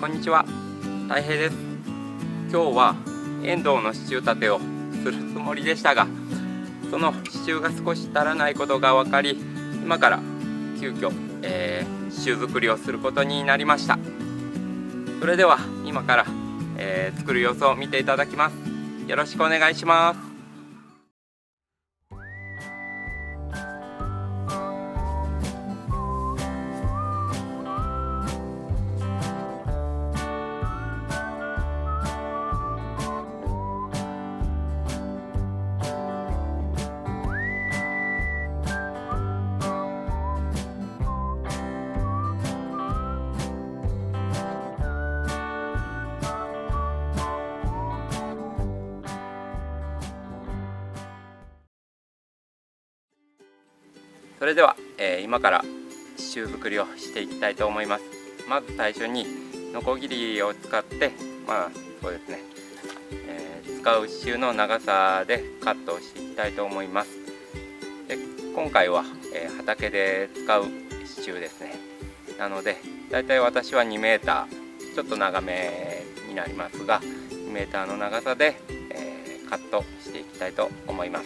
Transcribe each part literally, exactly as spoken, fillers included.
こんにちは、たい平です。今日はエンドウの支柱立てをするつもりでしたが、その支柱が少し足らないことが分かり、今から急遽、えー、支柱作りをすることになりました。それでは今から、えー、作る様子を見ていただきます。よろしくお願いします。それでは、えー、今から支柱作りをしていきたいと思います。まず最初にノコギリを使って、まあそうですね、えー、使う支柱の長さでカットをしていきたいと思います。で今回は、えー、畑で使う支柱ですね。なのでだいたい私はにメーター、ちょっと長めになりますがにメーターの長さで、えー、カットしていきたいと思います。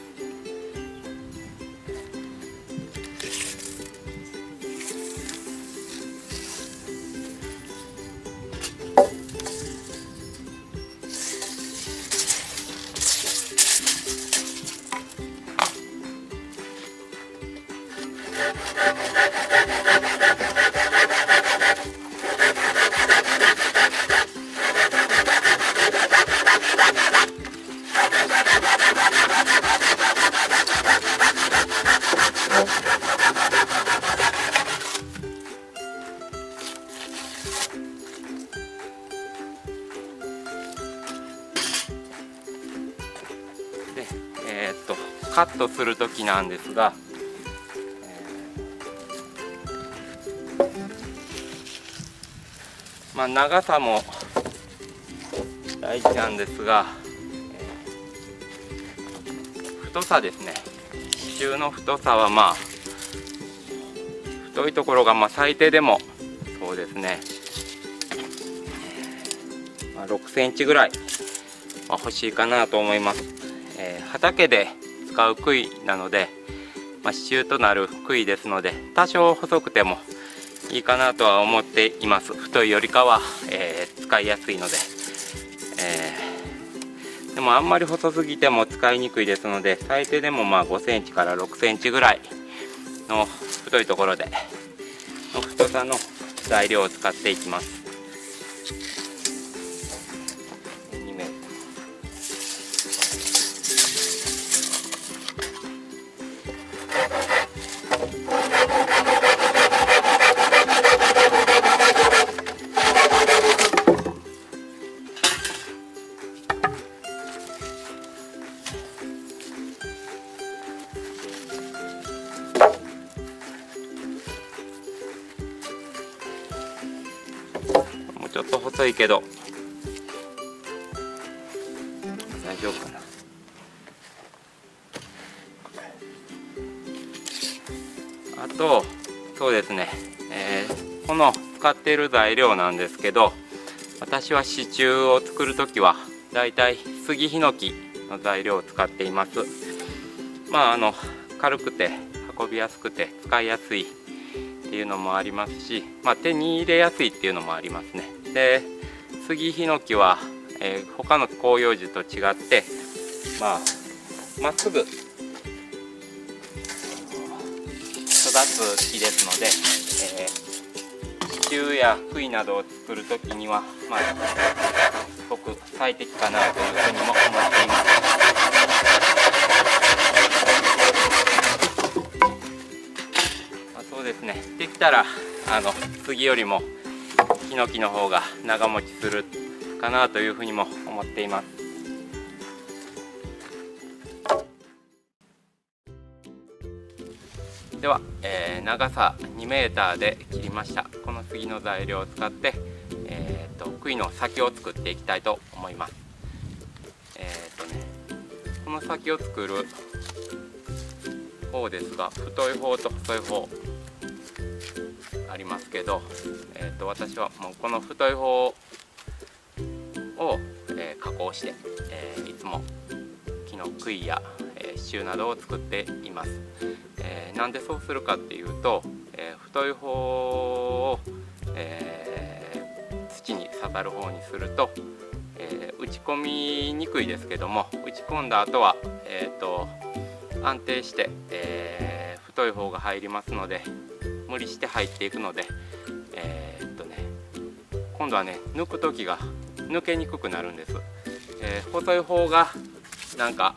えーっとカットする時なんですが、えーまあ、長さも大事なんですが、えー、太さですね。支柱の太さはまあ太いところがまあ最低でもそうですね、まあ、ろくセンチぐらい、まあ、欲しいかなと思います。畑で使う杭なので、まあ、支柱となる杭ですので多少細くてもいいかなとは思っています。太いよりかは、えー、使いやすいので、えー、でもあんまり細すぎても使いにくいですので最低でもまあごセンチからろくセンチぐらいの太いところでの太さの材料を使っていきます。ちょっと細いけど大丈夫かな。あとそうですね、えー、この使っている材料なんですけど、私は支柱を作るときはだいたい杉ヒノキの材料を使っています。まああの軽くて運びやすくて使いやすいっていうのもありますし、まあ、手に入れやすいっていうのもありますね。で杉ヒノキは、えー、他の広葉樹と違って、まあ、まっすぐ育つ木ですので、えー、支柱や杭などを作る時には、まあ、すごく最適かなというふうにも思っています。まあ、そうですね。できたらあの杉よりもヒノキの方が長持ちするかなというふうにも思っています。では、えー、長さにメーターで切りました。この杉の材料を使って、えー、と杭の先を作っていきたいと思います。えーとね、この先を作る方ですが、太い方と細い方ありますけど、えーと私はもうこの太い方を、えー、加工して、えー、いつも木の杭や、えー、支柱などを作っています。えー、なんでそうするかっていうと、えー、太い方を、えー、土に刺さる方にすると、えー、打ち込みにくいですけども、打ち込んだ後は、えー、と安定して、えー、太い方が入りますので、無理して入っていくので、えーっとね、今度はね抜く時が抜けにくくなるんです。えー、細い方がなんか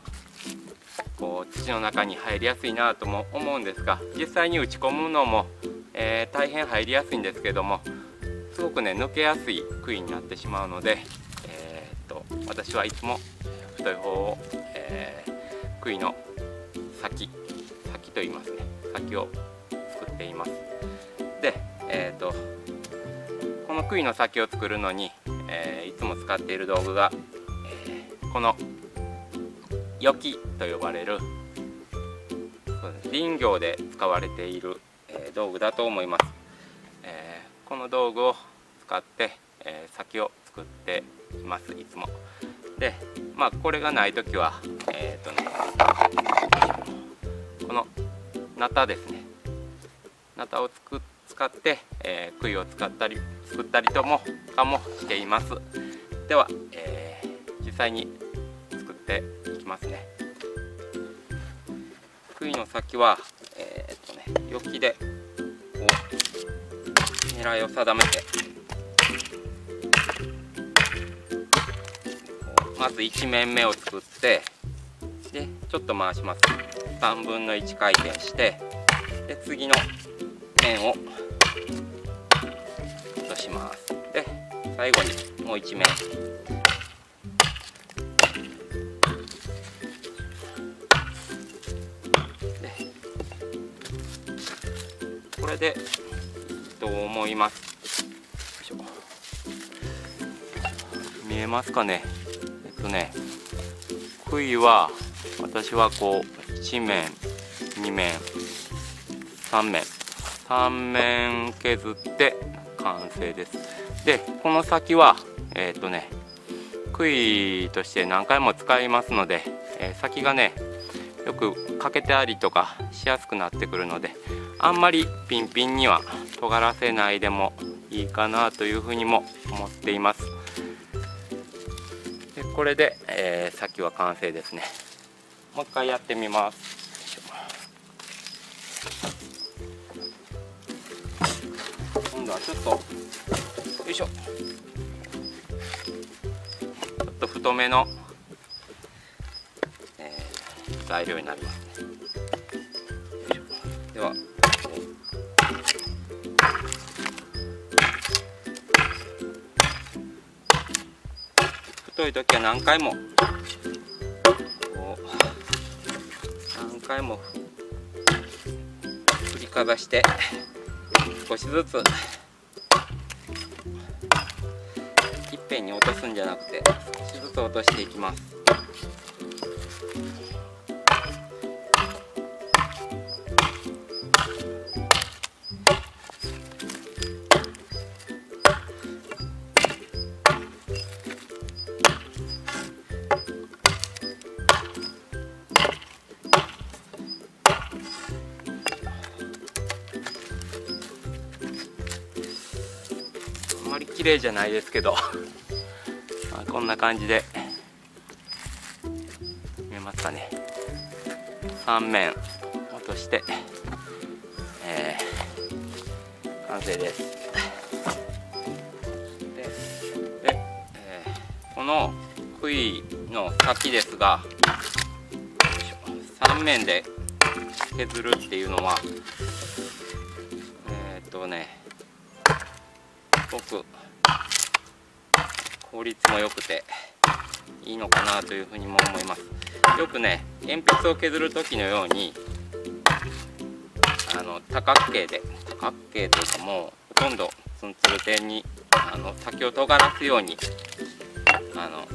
こう土の中に入りやすいなとも思うんですが、実際に打ち込むのも、えー、大変入りやすいんですけども、すごくね抜けやすい杭になってしまうので、えーっと私はいつも太い方を、えー、杭の先先と言いますね、先を作っています。で、えー、とこの杭の先を作るのに、えー、いつも使っている道具が、えー、このよきと呼ばれる林業で使われている、えー、道具だと思います。えー、この道具を使って、えー、先を作っていますいつも。で、まあこれがない時は、えーとね、このナタですね。ナタをつく使って、えー、杭を使ったり作ったりともかもしています。では、えー、実際に作っていきますね。杭の先は、えーっとね、よきでこう狙いを定めて、まずいちめんめを作って、でちょっと回します。さんぶんのいち回転して、で次の面を落とします。で最後にもういち面、でこれでと思います。見えますかね。えっとね杭は私はこういちめんにめんさんめんさんめん削って完成です。でこの先はえー、っとね杭として何回も使いますので、えー、先がねよく欠けたりとかしやすくなってくるので、あんまりピンピンには尖らせないでもいいかなというふうにも思っています。でこれで、えー、先は完成ですね。もう一回やってみます。ちょっとよいしょ、ちょっと太めの、えー、材料になりますね。では太い時は何回もこう何回も振りかざして、少しずついっぺんに落とすんじゃなくて、少しずつ落としていきます。あんまり綺麗じゃないですけど。こんな感じで見えますかね。さんめん落として、えー、完成です。で、で、えー、この杭の先ですが、さんめんで削るっていうのはえー、っとねすごく効率も良くていいのかなというふうにも思います。よくね鉛筆を削る時のように、あの多角形で多角形というか、もうほとんどツンツル点にあの先を尖らすようにあの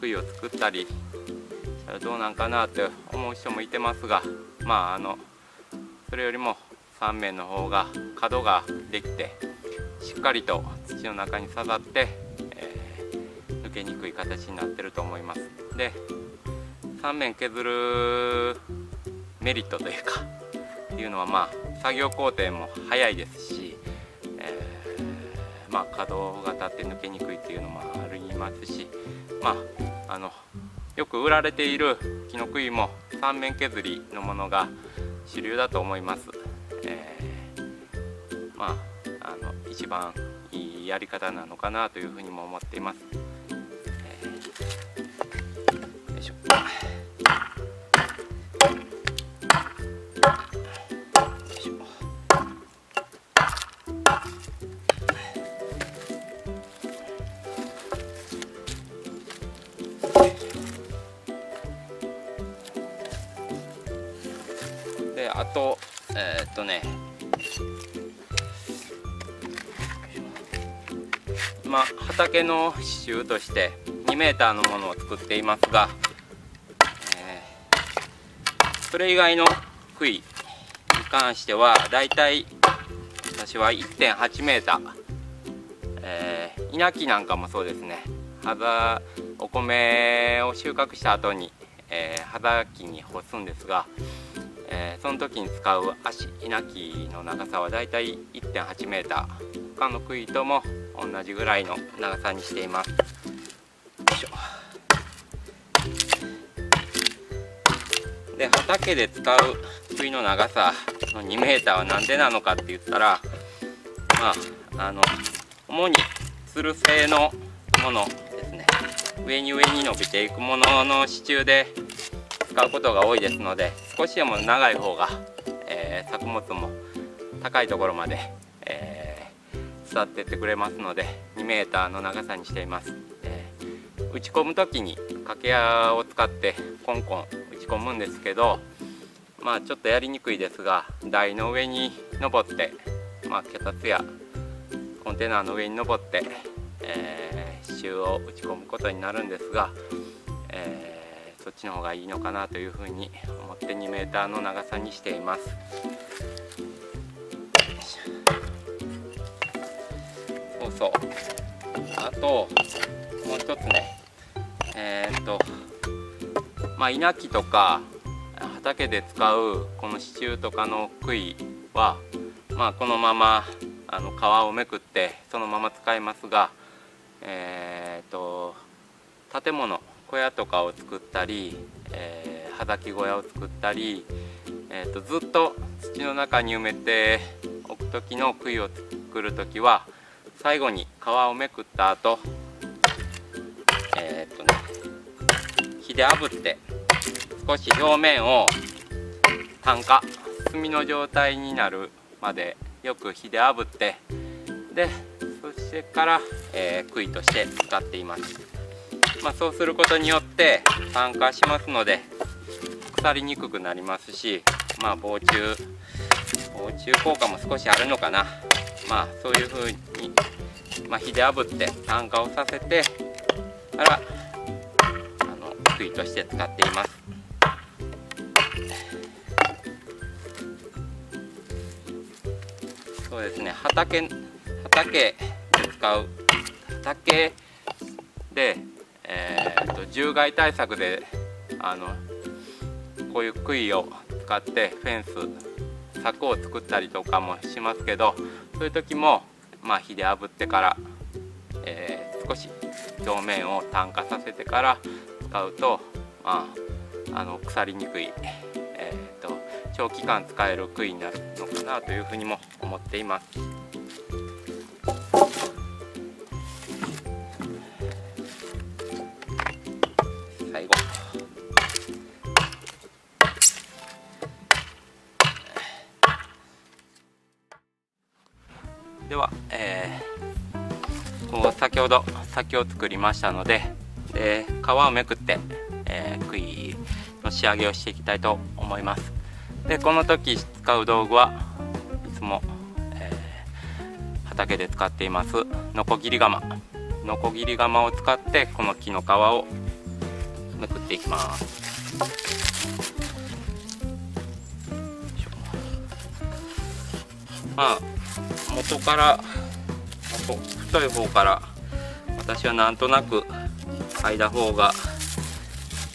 杭を作ったりしたらどうなんかなと思う人もいてますが、まああのそれよりもさん面の方が角ができて、しっかりと土の中に刺さって、えー、抜けにくい形になってると思います。で、さん面削るメリットというかっていうのは、まあ作業工程も早いですし、えー、まあ可動が立って抜けにくいっていうのもありますし、まああのよく売られている木の杭もさん面削りのものが主流だと思います。えー、まあ、あの一番いいやり方なのかなというふうにも思っています。えー、よいしょ。あと、えー、っとね今畑の支柱としてにメーターのものを作っていますが、えー、それ以外の杭に関してはだいたい私は いってんはちメーター、えー、稲木なんかもそうですね、はざお米を収穫した後に、えー、はざきに干すんですが、えー、その時に使う足稲木の長さはだいたい いってんはちメーター、他の杭とも同じぐらいの長さにしています。よいしょ。で、畑で使う杭の長さのにメーターは何でなのかって言ったら、まああの主につる性のものですね、上に上に伸びていくものの支柱で使うことが多いですので、少しでも長い方が、えー、作物も高いところまで、えー、伝ってってくれますので、にメーターの長さにしています。えー、打ち込む時に掛け矢を使ってコンコン打ち込むんですけど、まあちょっとやりにくいですが、台の上に登って、まあ、脚立やコンテナの上に登って、えー、支柱を打ち込むことになるんですが、えーそっちの方がいいのかなというふうに思ってにメーターの長さにしています。そうそう。あともう一つね、えー、っとまあ稲木とか畑で使うこの支柱とかの杭は、まあこのままあの皮をめくってそのまま使いますが、えー、っと建物小屋とかを作ったり、えー、葉咲小屋を作ったり、えー、とずっと土の中に埋めておく時の杭を作る時は最後に皮をめくった後、えーとね、火で炙って少し表面を炭化炭の状態になるまでよく火で炙って、でそしてから、えー、杭として使っています。まあそうすることによって酸化しますので腐りにくくなりますし、まあ防虫防虫効果も少しあるのかな。まあそういうふうに、まあ、火で炙って酸化をさせてからあの杭として使っています。そうですね、畑畑で使う畑でえーと獣害対策であのこういう杭を使ってフェンス柵を作ったりとかもしますけど、そういう時も、まあ、火で炙ってから、えー、少し表面を炭化させてから使うと、まあ、あの腐りにくい、えーと長期間使える杭になるのかなというふうにも思っています。では、えー、こう先ほど先を作りましたので、で皮をめくって、えー、杭の仕上げをしていきたいと思います。でこの時使う道具はいつも、えー、畑で使っていますノコギリ釜ノコギリ釜を使ってこの木の皮をめくっていきます。まあ元から太い方から私はなんとなく剥いだ方が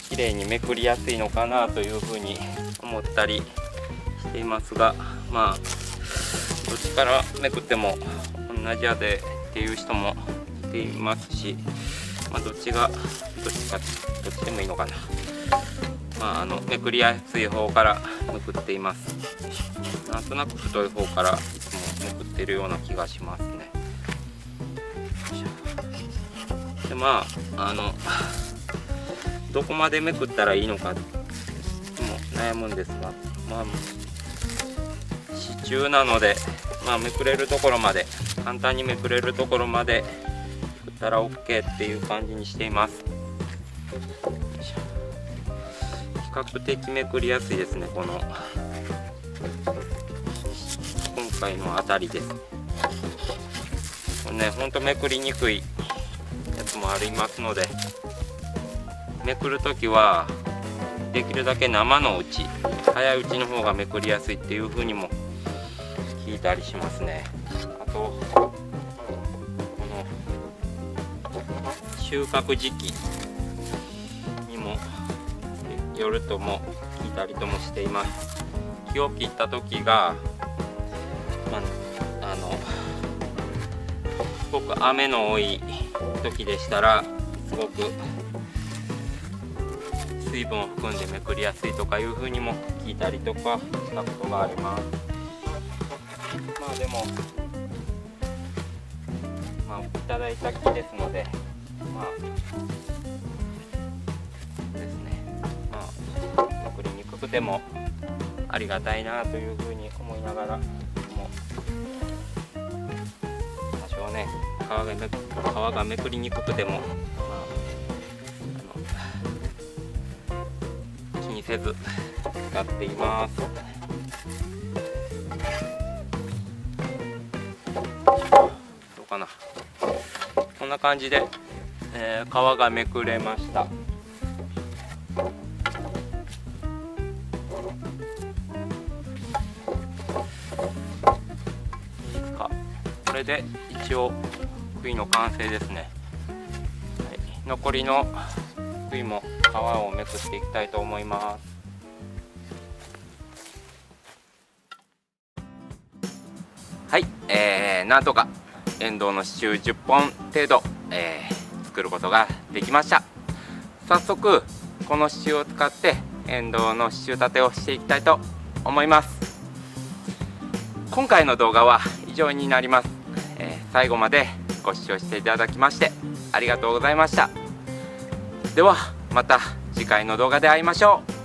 綺麗にめくりやすいのかなというふうに思ったりしていますが、まあどっちからめくっても同じやでっていう人もいていますし、まあ、どっちがどっちかどっちでもいいのかな、まあ、あのめくりやすい方からめくっています。なんとなく太い方からいつもめくってるような気がしますね。でまああのどこまでめくったらいいのかも悩むんですが、まあ支柱なので、まあ、めくれるところまで簡単にめくれるところまでめくったら オーケー っていう感じにしています。比較的めくりやすいですね、この今回のあたりです。これね、ほんとめくりにくいやつもありますので、めくるときはできるだけ生のうち、早いうちの方がめくりやすいっていう風にも聞いたりしますね。あとこの収穫時期にもよるとも聞いたりともしています。木を切った時が、まあ、あのすごく雨の多い時でしたらすごく水分を含んでめくりやすいとかいう風にも聞いたりとかしたことがあります。まあでも、まあ、いただいた木ですので、まあですね、まあめくりにくくてもありがたいなという風に思いながらも、多少ね皮がめく、皮がめくりにくくても、まあせず使っています。どうかな、こんな感じで、えー、皮がめくれました。いいですか、これで一応杭の完成ですね、はい、残りの杭も皮をめくっていきたいと思います。はい、えー、なんとかエンドウの支柱じゅっぽん程度、えー、作ることができました。早速この支柱を使ってエンドウの支柱立てをしていきたいと思います。今回の動画は以上になります。えー、最後までご視聴していただきましてありがとうございました。ではまた次回の動画で会いましょう。